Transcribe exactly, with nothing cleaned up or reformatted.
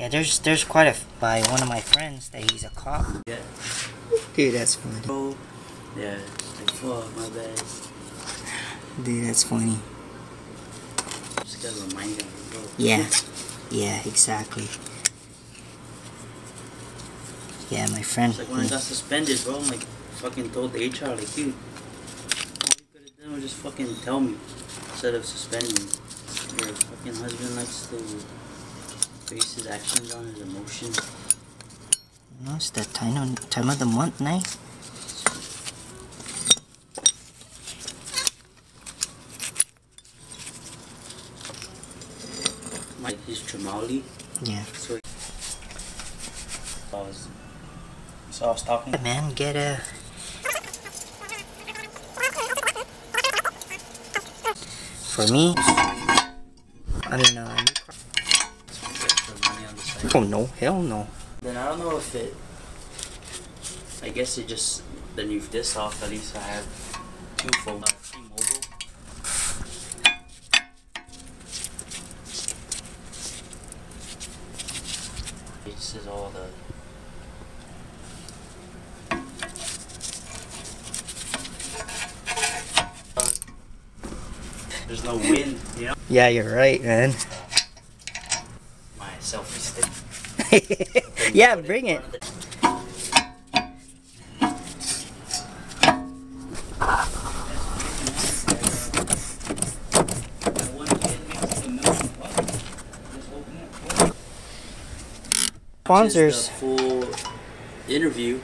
Yeah, there's there's quite a f by one of my friends that he's a cop. Yeah. Dude, that's funny. Oh, yeah. Oh, my bad. Dude, that's funny. Just gotta remind him. Yeah. Yeah, exactly. Yeah, my friend. It's like when he, I got suspended, bro. I'm like, fucking told the H R, like, dude, all you could have done was just fucking tell me instead of suspending me. Your fucking husband likes to base his actions on his emotions. No, it's that time of, time of the month, night. My is Jamali. Yeah. So I was, so I was talking. Man, get a. For me, I don't know. Oh no, hell no. Then I don't know if it, I guess it just, then you've this off, at least I have two phones. T-Mobile. This is all the... There's no wind, you know? Yeah, you're right, man. My selfie stick. Yeah, bring it. it. Sponsors. Just a full interview